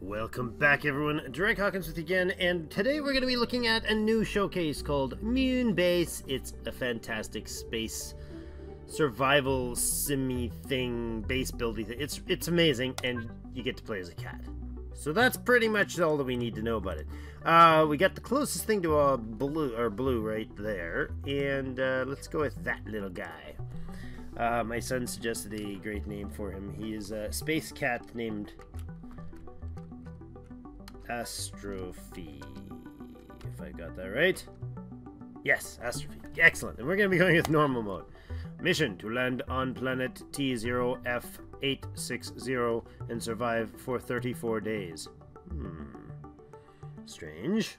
Welcome back, everyone. Drake Hawkins with you again, and today we're going to be looking at a new showcase called Moonbase. It's a fantastic space survival simmy thing, base building thing. It's amazing, and you get to play as a cat. So that's pretty much all that we need to know about it. We got the closest thing to a blue right there, and let's go with that little guy. My son suggested a great name for him. He is a space cat named Astrophy, if I got that right. Yes, Astrophy. Excellent. And we're going to be going with normal mode. Mission: to land on planet T0F860 and survive for 34 days. Strange.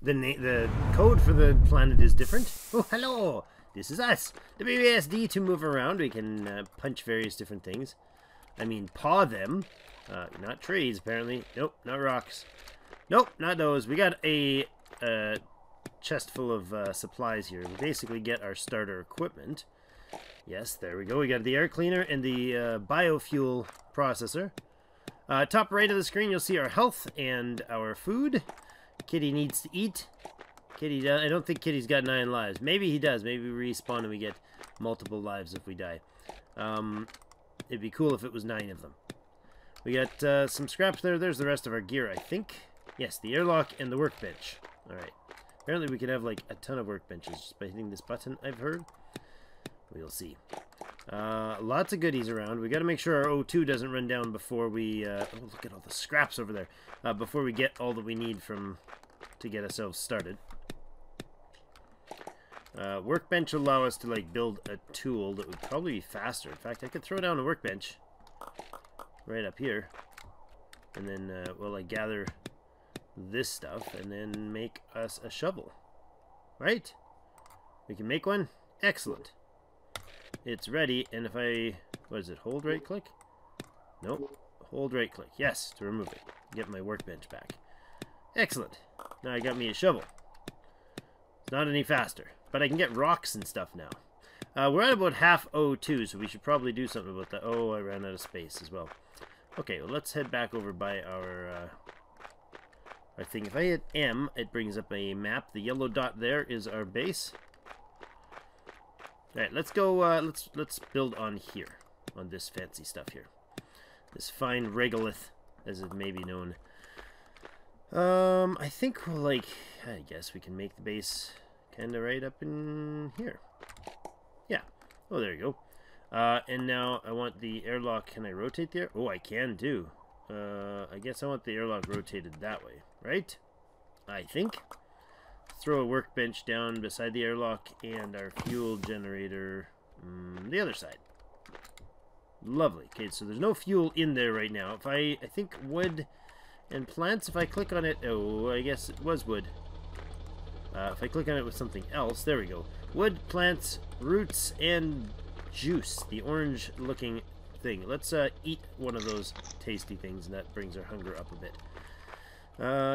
The code for the planet is different. Oh, hello! This is us. The BBSD to move around. We can punch various different things. I mean, paw them. Not trees, apparently. Nope, not rocks. Nope, not those. We got a chest full of supplies here. We basically get our starter equipment. Yes, there we go. We got the air cleaner and the biofuel processor. Top right of the screen, you'll see our health and our food. Kitty needs to eat. Kitty, I don't think Kitty's got 9 lives. Maybe he does. Maybe we respawn and we get multiple lives if we die. It'd be cool if it was 9 of them. We got some scraps there. There's the rest of our gear, I think. Yes, the airlock and the workbench. Alright. Apparently we could have, like, a ton of workbenches just by hitting this button, I've heard. We'll see. Lots of goodies around. We got to make sure our O2 doesn't run down before we... oh, look at all the scraps over there. Before we get all that we need from... to get ourselves started. Workbench allow us to, like, build a tool that would probably be faster. In fact, I could throw down a workbench right up here, and then well, I gather this stuff and then make us a shovel, right? We can make one. Excellent. It's ready. And if I, what is it, hold right click? Nope, hold right click, yes, to remove it. Get my workbench back. Excellent. Now I got me a shovel. It's not any faster, but I can get rocks and stuff now. We're at about half O2, so we should probably do something about that. Oh, I ran out of space as well. Okay, well, let's head back over by our thing. If I hit M, it brings up a map. The yellow dot there is our base. All right, let's go. Let's build on here, on this fancy stuff here, this fine regolith, as it may be known. I think we'll, like, I guess we can make the base kind of right up in here. Yeah. Oh, there you go. And now I want the airlock. Can I rotate there? Oh, I can do. I guess I want the airlock rotated that way, right? I think. Throw a workbench down beside the airlock and our fuel generator the other side. Lovely. Okay, so there's no fuel in there right now. If I think wood... and plants, if I click on it... oh, I guess it was wood. If I click on it with something else... there we go. Wood, plants, roots, and juice. The orange-looking thing. Let's eat one of those tasty things, and that brings our hunger up a bit.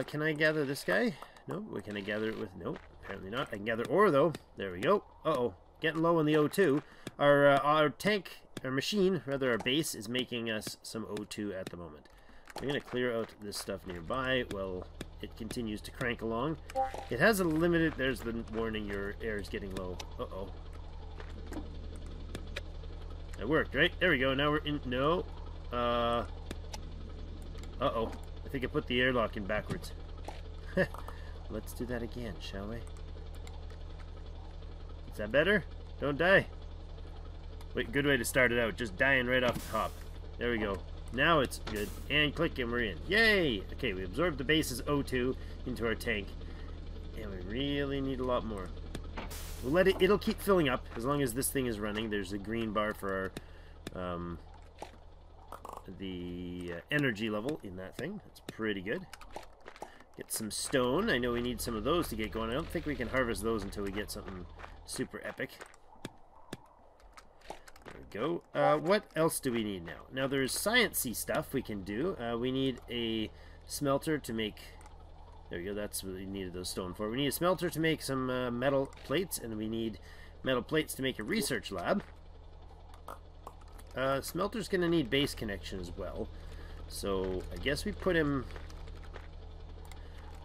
Can I gather this guy? No. Can I gather it with... nope. Apparently not. I can gather ore, though. There we go. Uh-oh. Getting low on the O2. Our tank... our machine, rather, our base, is making us some O2 at the moment. We're going to clear out this stuff nearby. Well, it continues to crank along. It has a limited... there's the warning, your air is getting low. Uh-oh. It worked, right? There we go. Now we're in... no. Uh-oh. I think I put the airlock in backwards. Let's do that again, shall we? Is that better? Don't die. Wait, good way to start it out. Just dying right off the top. There we go. Now it's good. And click and we're in. Yay! Okay, we absorbed the base's O2 into our tank. And we really need a lot more. We'll let it... it'll keep filling up as long as this thing is running. There's a green bar for our... the energy level in that thing. That's pretty good. Get some stone. I know we need some of those to get going. I don't think we can harvest those until we get something super epic. Go. What else do we need now? Now there's science-y stuff we can do. We need a smelter to make... there we go, that's what we needed those stone for. We need a smelter to make some metal plates, and we need metal plates to make a research lab. Smelter's going to need base connection as well. So I guess we put him.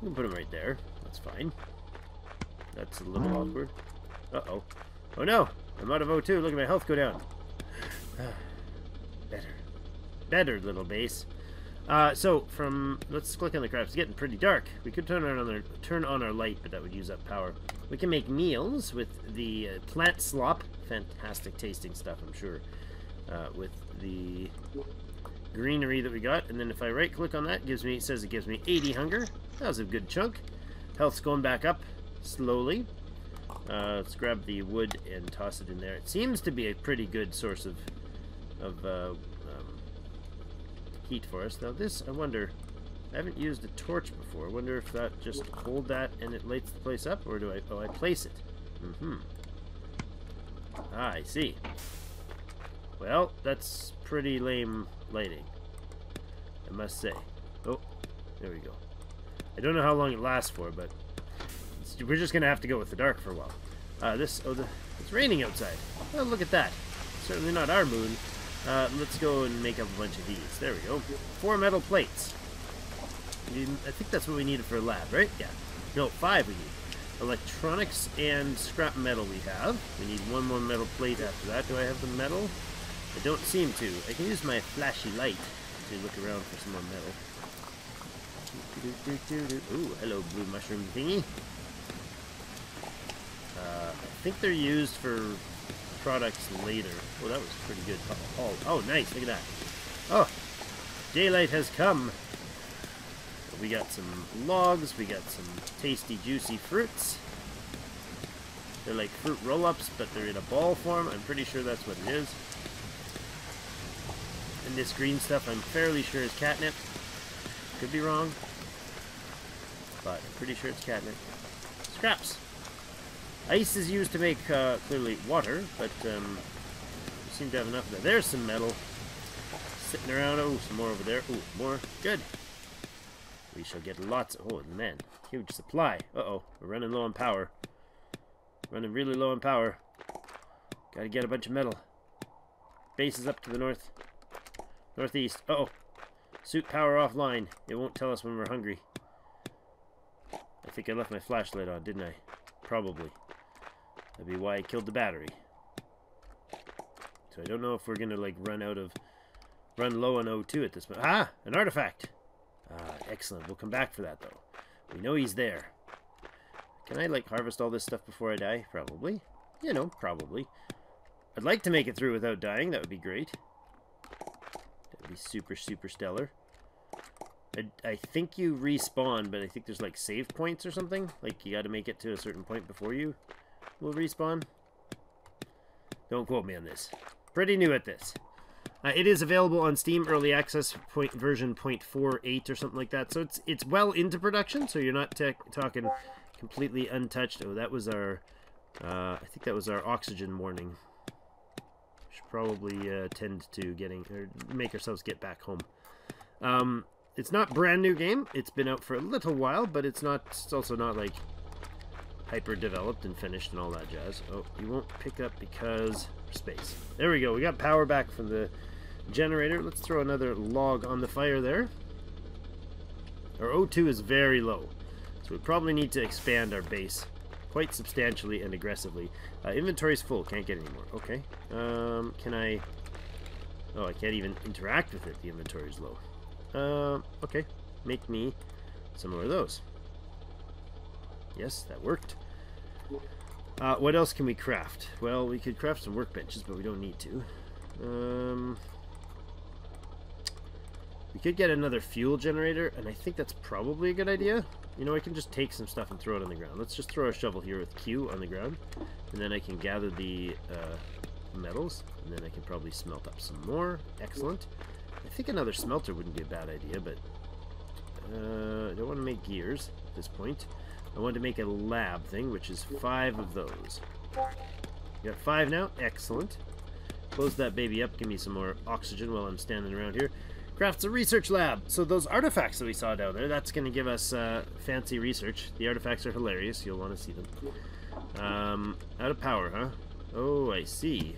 We can put him right there. That's fine. That's a little awkward. Uh-oh. Oh no! I'm out of O2. Look at my health go down. Better. Better, little base. So from... Let's click on the crafts. It's getting pretty dark. We could turn on our light, but that would use up power. We can make meals with the plant slop. Fantastic tasting stuff, I'm sure. With the greenery that we got. And then if I right click on that, it gives me... It says it gives me 80 hunger. That was a good chunk. Health's going back up slowly. Let's grab the wood and toss it in there. It seems to be a pretty good source of heat for us. Now this, I wonder, I haven't used a torch before. I wonder if that just hold that and it lights the place up, or do I, oh, I place it. Mm-hmm. Ah, I see. Well, that's pretty lame lighting, I must say. Oh, there we go. I don't know how long it lasts for, but we're just gonna have to go with the dark for a while. It's raining outside. Oh, look at that. Certainly not our moon. Let's go and make up a bunch of these. There we go. 4 metal plates. I think that's what we needed for a lab, right? Yeah. No, 5 we need. Electronics and scrap metal we have. We need one more metal plate after that. Do I have the metal? I don't seem to. I can use my flashy light to look around for some more metal. Ooh, hello, blue mushroom thingy. I think they're used for products later. Oh, that was pretty good. Oh, nice. Look at that. Oh, daylight has come. We got some logs. We got some tasty, juicy fruits. They're like fruit roll-ups, but they're in a ball form. I'm pretty sure that's what it is. And this green stuff, I'm fairly sure is catnip. Could be wrong, but I'm pretty sure it's catnip. Scraps. Ice is used to make, clearly, water, but we seem to have enough of that. There's some metal sitting around. Oh, some more over there. Oh, more. Good. We shall get lots. Oh, man. Huge supply. Uh-oh. We're running low on power. Running really low on power. Gotta get a bunch of metal. Base is up to the north. Northeast. Uh-oh. Suit power offline. It won't tell us when we're hungry. I think I left my flashlight on, didn't I? Probably. That'd be why I killed the battery. So I don't know if we're gonna like run low on O2 at this point. Ah, an artifact. Ah, excellent. We'll come back for that though. We know he's there. Can I like harvest all this stuff before I die? Probably. You know, probably. I'd like to make it through without dying. That would be great. That'd be super, super stellar. I think you respawn, but I think there's like save points or something. Like you got to make it to a certain point before you will respawn. Don't quote me on this. Pretty new at this. It is available on Steam Early Access version 0.48 or something like that. So it's well into production. So you're not talking completely untouched. Oh, that was our. I think that was our oxygen warning. Should probably tend to getting or make ourselves get back home. It's not a brand new game. It's been out for a little while, but it's also not like hyper developed and finished and all that jazz. Oh, you won't pick up because space. There we go. We got power back from the generator. Let's throw another log on the fire there. Our O2 is very low, so we probably need to expand our base quite substantially and aggressively. Inventory's full. Can't get any more. Okay. Can I... Oh, I can't even interact with it. The inventory's low. Okay. Make me some more of those. Yes, that worked. What else can we craft? Well, we could craft some workbenches, but we don't need to. We could get another fuel generator, and I think that's probably a good idea. You know, I can just take some stuff and throw it on the ground. Let's just throw a shovel here with Q on the ground, and then I can gather the metals, and then I can probably smelt up some more. Excellent. I think another smelter wouldn't be a bad idea, but I don't want to make gears at this point. I want to make a lab thing, which is 5 of those. You got 5 now? Excellent. Close that baby up. Give me some more oxygen while I'm standing around here. Crafts a research lab. So those artifacts that we saw down there, that's going to give us fancy research. The artifacts are hilarious. You'll want to see them. Out of power, huh? Oh, I see.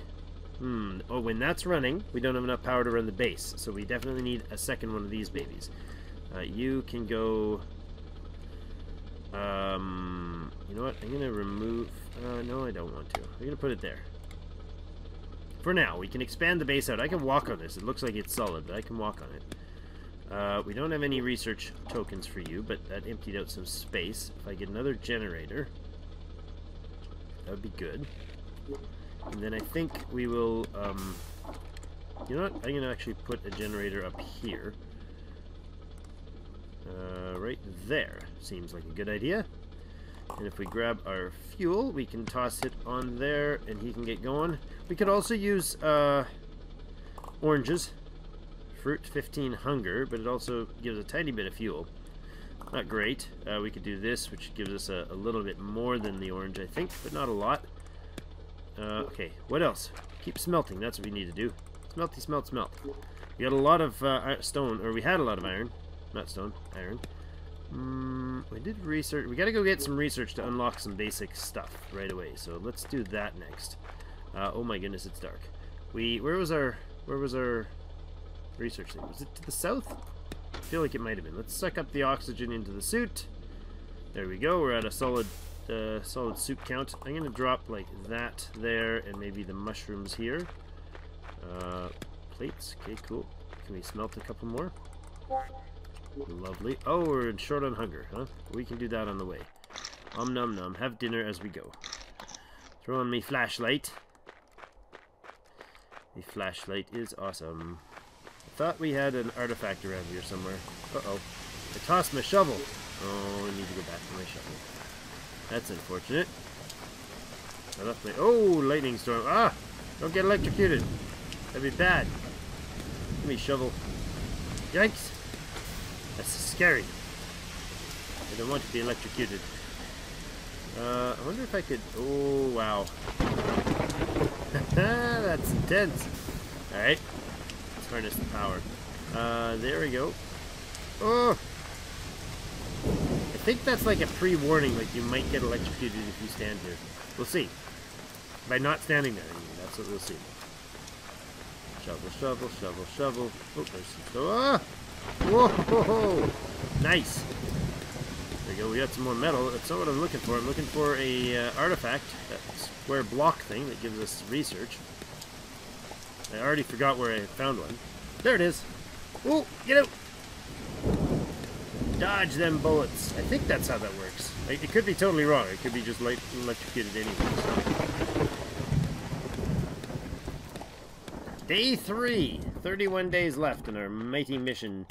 Oh, when that's running, we don't have enough power to run the base, so we definitely need a second one of these babies. You can go... you know what? I'm going to remove... no, I don't want to. I'm going to put it there. For now, we can expand the base out. I can walk on this. It looks like it's solid, but I can walk on it. We don't have any research tokens for you, but that emptied out some space. If I get another generator, that would be good. And then I think we will, you know what? I'm going to actually put a generator up here. Right there. Seems like a good idea. And if we grab our fuel, we can toss it on there and he can get going. We could also use oranges. Fruit 15 hunger, but it also gives a tiny bit of fuel. Not great. We could do this, which gives us a little bit more than the orange, I think, but not a lot. Okay, what else? Keep smelting, that's what we need to do. Smelty, smelt, smelt. We got a lot of stone, or we had a lot of iron. Not stone, iron. We did research. We gotta go get some research to unlock some basic stuff right away, so let's do that next. Oh my goodness, it's dark. Where was our research thing? Was it to the south? I feel like it might have been. Let's suck up the oxygen into the suit. There we go, we're at a solid... solid soup count. I'm gonna drop like that there, and maybe the mushrooms here. Plates. Okay, cool. Can we smelt a couple more? Lovely. Oh, we're short on hunger, huh? We can do that on the way. Om nom nom. Have dinner as we go. Throw on me flashlight. The flashlight is awesome. I thought we had an artifact around here somewhere. Uh-oh. I tossed my shovel. Oh, I need to go back to my shovel. That's unfortunate. I left my... Oh, lightning storm. Ah! Don't get electrocuted. That'd be bad. Give me a shovel. Yikes! That's scary. I don't want to be electrocuted. I wonder if I could... Oh, wow. That's intense. Alright. Let's harness the power. There we go. Oh! I think that's like a pre-warning, like you might get electrocuted if you stand here. We'll see. By not standing there, I mean, that's what we'll see. Shovel, shovel, shovel, shovel. Oh, there's some... Oh! Whoa! Ho, ho. Nice! There we go, we got some more metal. That's not what I'm looking for. I'm looking for a artifact, that square block thing that gives us research. I already forgot where I found one. There it is! Oh! Get out! Dodge them bullets. I think that's how that works. Like, it could be totally wrong. It could be just light electrocuted anyway. Day 3. 31 days left in our mighty mission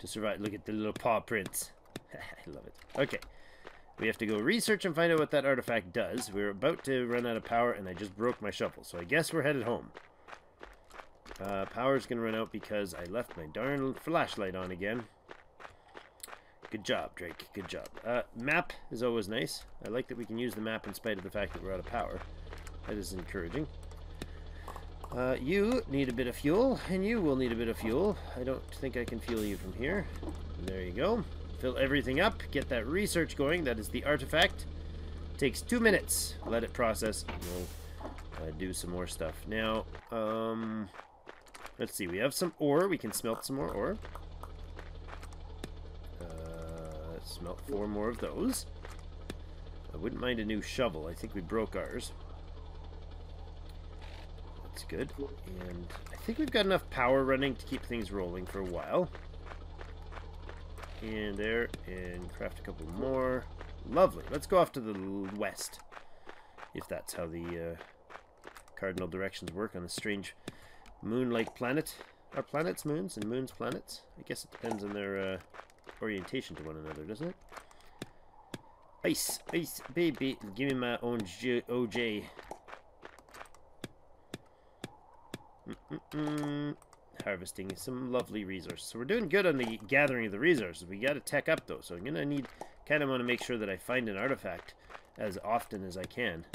to survive. Look at the little paw prints. I love it. Okay. We have to go research and find out what that artifact does. We're about to run out of power, and I just broke my shovel, so I guess we're headed home. Power's gonna run out because I left my darn flashlight on again. Good job, Drake. Good job. Map is always nice. I like that we can use the map in spite of the fact that we're out of power. That is encouraging. You need a bit of fuel, and you will need a bit of fuel. I don't think I can fuel you from here. There you go. Fill everything up. Get that research going. That is the artifact. Takes 2 minutes. Let it process. We'll do some more stuff. Now, let's see. We have some ore. We can smelt some more ore. Smelt 4 more of those. I wouldn't mind a new shovel. I think we broke ours. That's good. And I think we've got enough power running to keep things rolling for a while. And there. And craft a couple more. Lovely. Let's go off to the west. If that's how the cardinal directions work on this strange moon-like planet. Are planets moons and moons planets? I guess it depends on their... orientation to one another, doesn't it? Ice, ice, baby. Give me my own OJ. Harvesting some lovely resources. So we're doing good on the gathering of the resources. We got to tech up, though. So I'm going to need... Kind of want to make sure that I find an artifact as often as I can.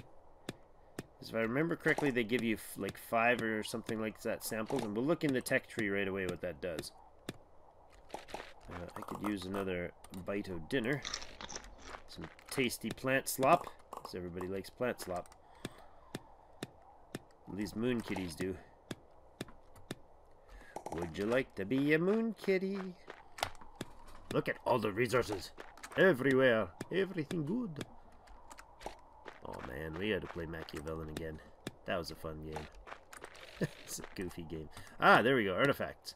Because if I remember correctly, they give you like 5 or something like that samples. And we'll look in the tech tree right away what that does. I could use another bite of dinner. Some tasty plant slop, because everybody likes plant slop. What these moon kitties do. Would you like to be a moon kitty? Look at all the resources. Everywhere. Everything good. Oh man, we had to play Machiavellian again. That was a fun game. It's a goofy game. Ah, there we go. Artifacts.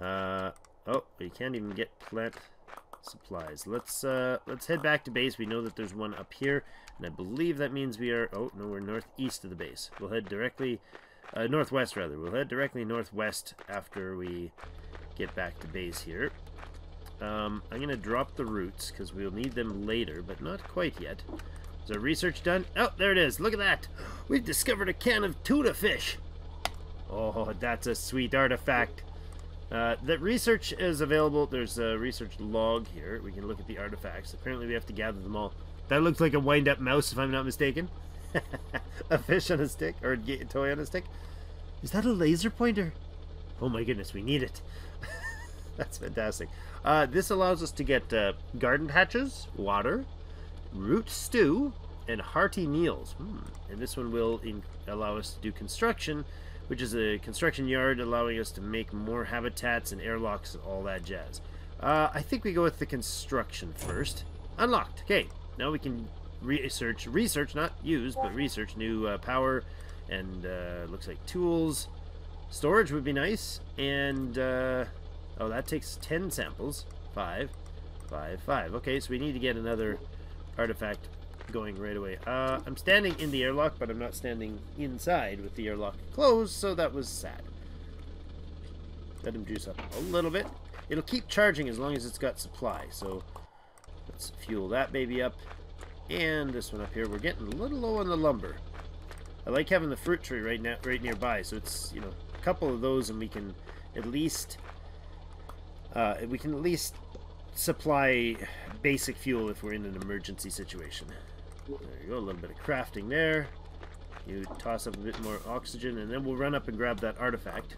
Oh, we can't even get plant supplies. Let's head back to base. We know that there's one up here, and I believe that means we are. Oh no, we're northeast of the base. We'll head directly northwest, rather. We'll head directly northwest after we get back to base here. I'm gonna drop the roots because we'll need them later, but not quite yet. Is our research done? Oh, there it is. Look at that. We've discovered a can of tuna fish. Oh, that's a sweet artifact. That research is available. There's a research log here. We can look at the artifacts. Apparently, we have to gather them all. That looks like a wind-up mouse, if I'm not mistaken. A fish on a stick, or a toy on a stick. Is that a laser pointer? Oh my goodness, we need it. That's fantastic. This allows us to get garden patches, water, root stew, and hearty meals. And this one will allow us to do construction, which is a construction yard, allowing us to make more habitats and airlocks and all that jazz. I think we go with the construction first. Unlocked. Okay, now we can research, not use, but research new power and looks like tools. Storage would be nice. And, oh, that takes 10 samples. 5, 5, 5. Okay, so we need to get another artifact going right away. I'm standing in the airlock, but I'm not standing inside with the airlock closed, so that was sad. Let him juice up a little bit. It'll keep charging as long as it's got supply, so let's fuel that baby up. And this one up here, we're getting a little low on the lumber. I like having the fruit tree right now, right nearby, so it's, you know, a couple of those and we can at least supply basic fuel if we're in an emergency situation. There you go, a little bit of crafting there. You toss up a bit more oxygen, and then we'll run up and grab that artifact.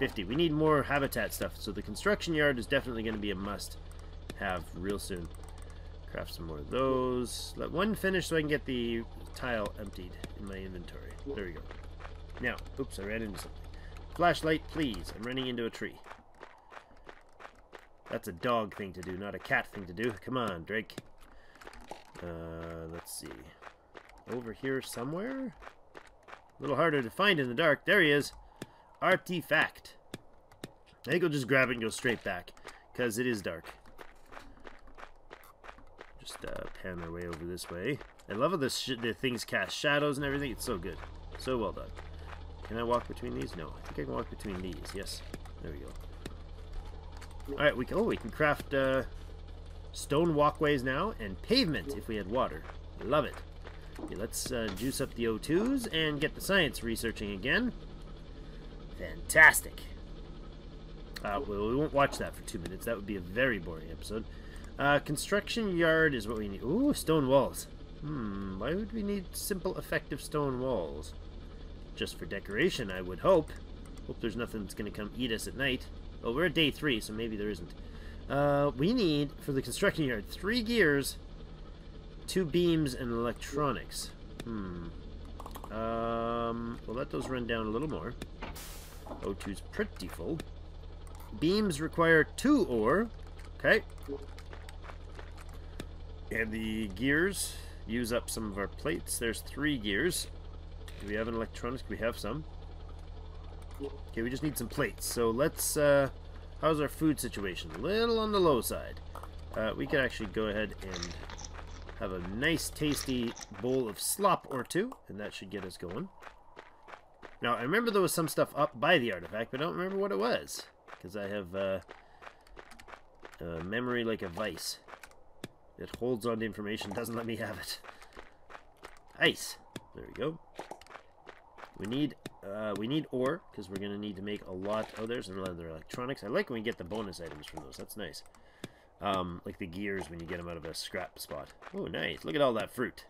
50. We need more habitat stuff, so the construction yard is definitely going to be a must-have real soon. Craft some more of those. Let one finish so I can get the tile emptied in my inventory. There we go. Now, oops, I ran into something. Flashlight, please. I'm running into a tree. That's a dog thing to do, not a cat thing to do. Come on, Drake. Let's see. Over here somewhere? A little harder to find in the dark. There he is. Artifact. I think I'll just grab it and go straight back, because it is dark. Just pan our way over this way. I love how the things cast shadows and everything. It's so good. So well done. Can I walk between these? No, I think I can walk between these. Yes, there we go. All right, we can. Oh, we can craft stone walkways now and pavement if we had water. Love it. Okay, let's juice up the O2s and get the science researching again. Fantastic. Well, we won't watch that for 2 minutes. That would be a very boring episode. Construction yard is what we need. Ooh, stone walls. Why would we need simple, effective stone walls? Just for decoration, I would hope. Hope there's nothing that's going to come eat us at night. Oh, we're at day 3, so maybe there isn't. We need, for the construction yard, 3 gears, 2 beams, and electronics. We'll let those run down a little more. O2's pretty full. Beams require 2 ore. Okay. And the gears use up some of our plates. There's 3 gears. Do we have an electronics? We have some. Okay, we just need some plates. So let's, how's our food situation? A little on the low side. We could actually go ahead and have a nice tasty bowl of slop or two, and that should get us going. Now, I remember there was some stuff up by the artifact, but I don't remember what it was, because I have a memory like a vice. It holds on to information, doesn't let me have it. Ice. There we go. We need ore, because we're going to need to make a lot. Oh, there's another electronics. I like when we get the bonus items from those. That's nice. Like the gears when you get them out of a scrap spot. Oh, nice. Look at all that fruit.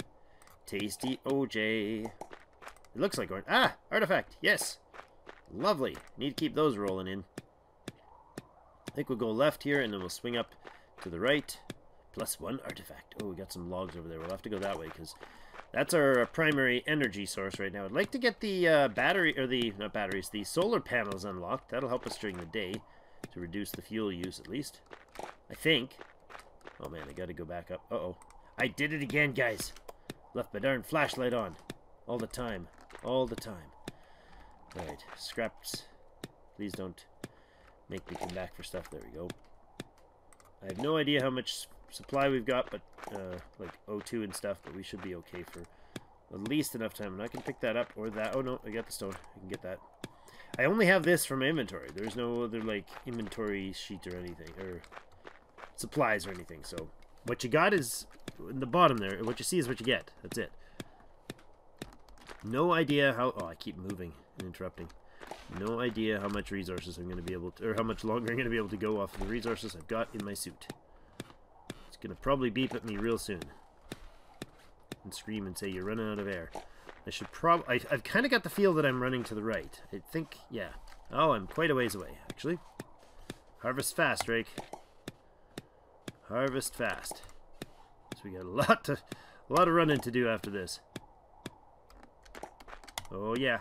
Tasty OJ. It looks like orange. Ah! Artifact! Yes! Lovely. Need to keep those rolling in. I think we'll go left here, and then we'll swing up to the right. Plus one artifact. Oh, we got some logs over there. We'll have to go that way because that's our primary energy source right now. I'd like to get the not batteries, the solar panels unlocked. That'll help us during the day to reduce the fuel use at least. I think. Oh man, I gotta go back up. Uh-oh. I did it again, guys. Left my darn flashlight on. All the time. All the time. Alright, scraps. Please don't make me come back for stuff. There we go. I have no idea how much supply we've got, but like O2 and stuff, but we should be okay for at least enough time. And I can pick that up or that. Oh no, I got the stone. I can get that. I only have this from inventory. There's no other like inventory sheet or anything, or supplies or anything. So what you got is in the bottom there. What you see is what you get. That's it. No idea how... Oh, I keep moving and interrupting. No idea how much resources I'm going to be able to... Or how much longer I'm going to be able to go off of the resources I've got in my suit. It's going to probably beep at me real soon. And scream and say, you're running out of air. I should probably... I've kind of got the feel that I'm running to the right. I think... Yeah. Oh, I'm quite a ways away, actually. Harvest fast, Drake. Harvest fast. So we got a lot of running to do after this. Oh yeah,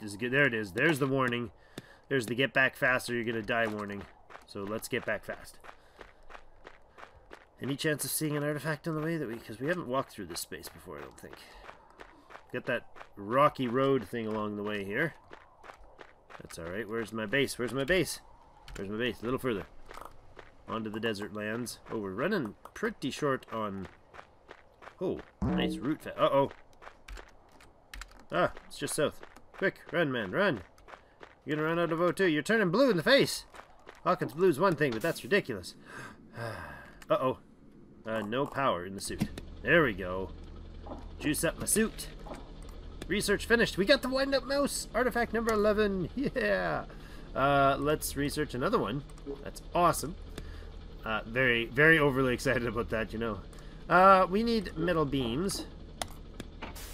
this is good. There it is. There's the warning. There's the get back fast or you're gonna die warning. So let's get back fast. Any chance of seeing an artifact on the way that because we haven't walked through this space before, I don't think. Got that rocky road thing along the way here. That's all right. Where's my base? Where's my base? Where's my base? A little further. Onto the desert lands. Oh, we're running pretty short on. Oh, nice root. Uh oh. Ah, it's just south. Quick, run, man, run. You're gonna run out of O2. You're turning blue in the face. Hawkins blue's one thing, but that's ridiculous. Uh-oh. No power in the suit. There we go. Juice up my suit. Research finished. We got the wind-up mouse. Artifact number 11. Yeah. Let's research another one. That's awesome. Very, very overly excited about that, you know. We need metal beams.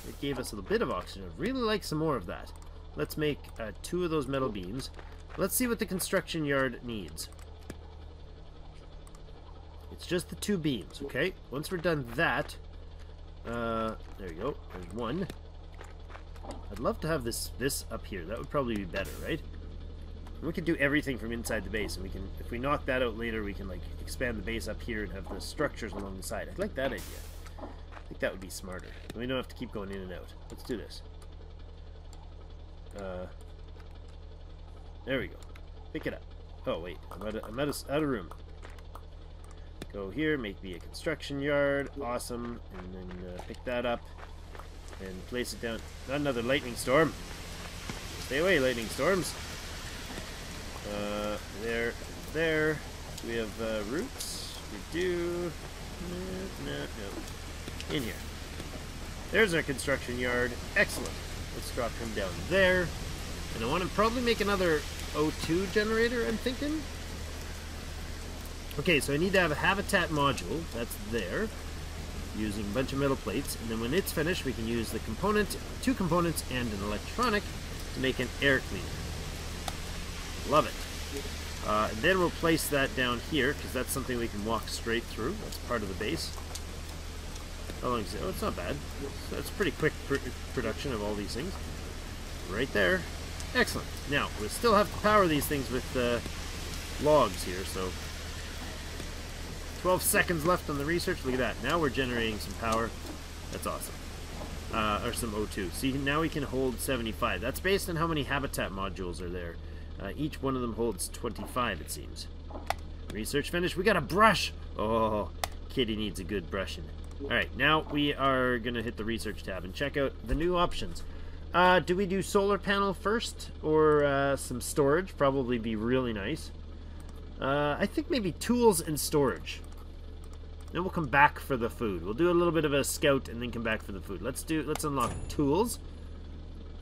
It gave us a little bit of oxygen. I'd really like some more of that. Let's make 2 of those metal beams. Let's see what the construction yard needs. It's just the 2 beams, okay? Once we're done that... there you go. There's one. I'd love to have this up here. That would probably be better, right? And we can do everything from inside the base. And we can, if we knock that out later, we can like expand the base up here and have the structures along the side. I'd like that idea. I think that would be smarter. We don't have to keep going in and out. Let's do this. There we go. Pick it up. Oh, wait. I'm out of room. Go here, make me a construction yard. Awesome. And then pick that up and place it down. Not another lightning storm. Stay away, lightning storms. There. Do we have roots? We do. No. In here. There's our construction yard. Excellent. Let's drop him down there. And I want to probably make another O2 generator, I'm thinking. Okay, so I need to have a habitat module. That's there. Using a bunch of metal plates. And then when it's finished, we can use the component, 2 components, and an electronic to make an air cleaner. Love it. And then we'll place that down here, because that's something we can walk straight through. That's part of the base. How long is it? Oh, it's not bad. So it's pretty quick production of all these things. Right there. Excellent. Now, we'll still have to power these things with logs here, so... 12 seconds left on the research. Look at that. Now we're generating some power. That's awesome. Or some O2. See, now we can hold 75. That's based on how many habitat modules are there. Each one of them holds 25, it seems. Research finished. We got a brush! Oh, kitty needs a good brushing. Alright, now we are going to hit the research tab and check out the new options. Do we do solar panel first or some storage? Probably be really nice. I think maybe tools and storage. Then we'll come back for the food. We'll do a little bit of a scout and then come back for the food. Let's unlock tools.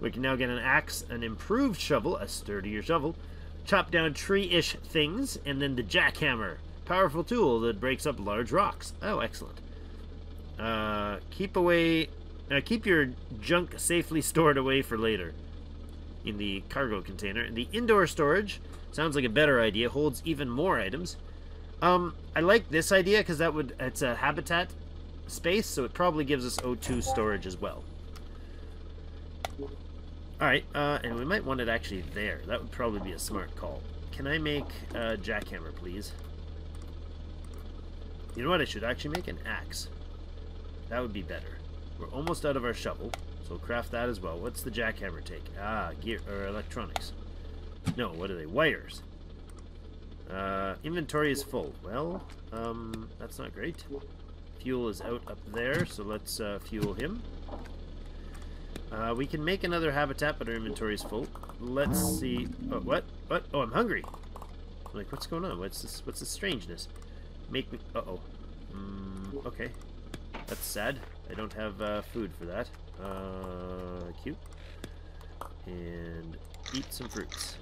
We can now get an axe, an improved shovel, a sturdier shovel, chop down tree-ish things, and then the jackhammer. Powerful tool that breaks up large rocks. Oh, excellent. Keep your junk safely stored away for later in the cargo container. And the indoor storage sounds like a better idea. Holds even more items. I like this idea because that would, it's a habitat space, so it probably gives us O2 storage as well. Alright, and we might want it actually there. That would probably be a smart call. Can I make a jackhammer, please? You know what? I should actually make an axe. That would be better. We're almost out of our shovel, so we'll craft that as well. What's the jackhammer take? Ah, gear, or electronics. No, what are they? Wires. Inventory is full. Well, that's not great. Fuel is out up there, so let's fuel him. We can make another habitat, but our inventory is full. Let's see. Oh, what? What? Oh, I'm hungry. I'm like, what's going on? What's this? What's this strangeness? Make me. Uh oh. Okay. That's sad. I don't have food for that. Cute. And eat some fruits.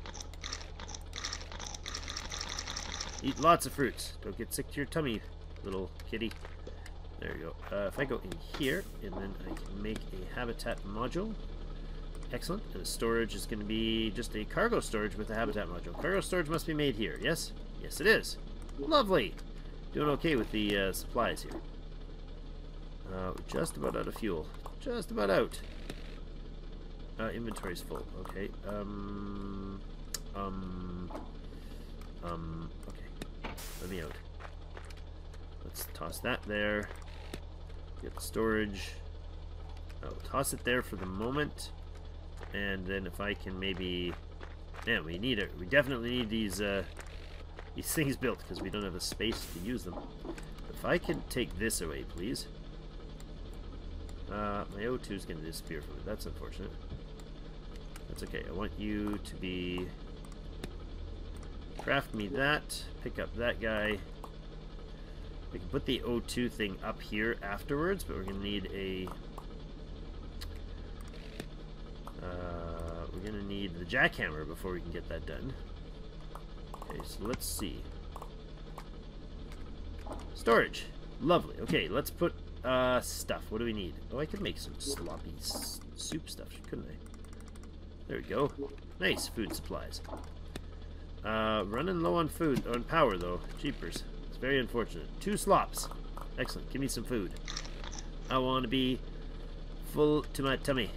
Eat lots of fruits. Don't get sick to your tummy, little kitty. There you go. If I go in here, and then I can make a habitat module. Excellent. And the storage is going to be just a cargo storage with a habitat module. Cargo storage must be made here, yes? Yes, it is. Lovely. Doing okay with the supplies here. We're just about out of fuel. Just about out. Inventory's full. Okay. Okay. Let me out. Let's toss that there. Get the storage. I'll toss it there for the moment. And then if I can maybe... Man, we need it. We definitely need these things built because we don't have the space to use them. If I can take this away, please. My O2 is going to disappear from it. That's unfortunate. That's okay. I want you to be... Craft me that. Pick up that guy. We can put the O2 thing up here afterwards, but we're going to need a... we're going to need the jackhammer before we can get that done. Okay, so let's see. Storage. Lovely. Okay, let's put stuff. What do we need? Oh, I could make some sloppy soup stuff, couldn't I? There we go. Nice. Food supplies. Running low on food, on power, though. Jeepers. Very unfortunate. 2 slops. Excellent. Give me some food. I want to be full to my tummy.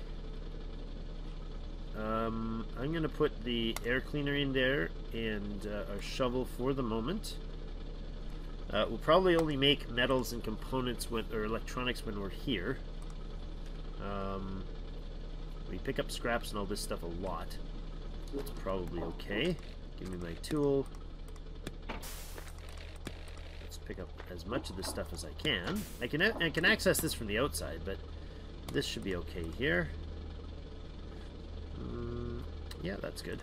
I'm going to put the air cleaner in there and our shovel for the moment. We'll probably only make metals and components with, or electronics when we're here. We pick up scraps and all this stuff a lot. That's probably okay. Give me my tool. Pick up as much of this stuff as I can. I can access this from the outside, but this should be okay here. Yeah, that's good.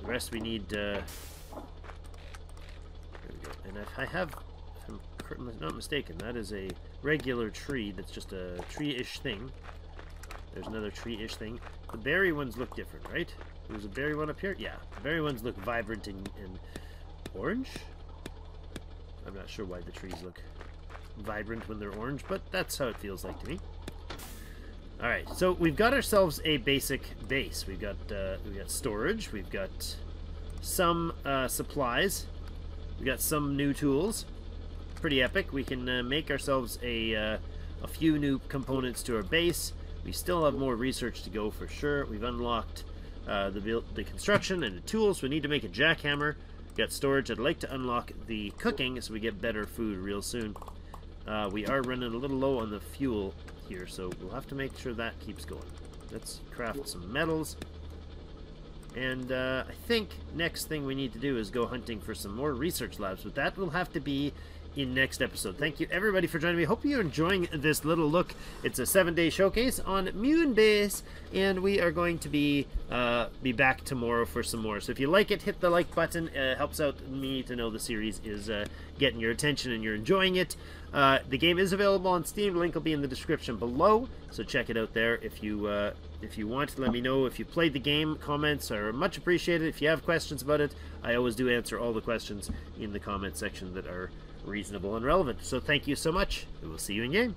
The rest we need. There we go. And if I have, if I'm not mistaken, that is a regular tree. That's just a tree-ish thing. There's another tree-ish thing. The berry ones look different, right? There's a berry one up here. Yeah, the berry ones look vibrant and orange. I'm not sure why the trees look vibrant when they're orange, but that's how it feels like to me. Alright, so we've got ourselves a basic base. We've got storage, we've got some supplies, we've got some new tools. Pretty epic. We can make ourselves a few new components to our base. We still have more research to go for sure. We've unlocked the construction and the tools. We need to make a jackhammer. Got storage. I'd like to unlock the cooking so we get better food real soon. We are running a little low on the fuel here, so we'll have to make sure that keeps going. Let's craft some metals. And I think next thing we need to do is go hunting for some more research labs, but that will have to be in next episode. Thank you everybody for joining me. Hope you're enjoying this little look. It's a 7-day showcase on Moonbase, and we are going to be back tomorrow for some more. So if you like it, hit the like button. It helps out me to know the series is getting your attention and you're enjoying it. The game is available on Steam. Link will be in the description below, so check it out there if you want. Let me know if you played the game. Comments are much appreciated. If you have questions about it, I always do answer all the questions in the comment section that are reasonable and relevant. So thank you so much. We will see you in game.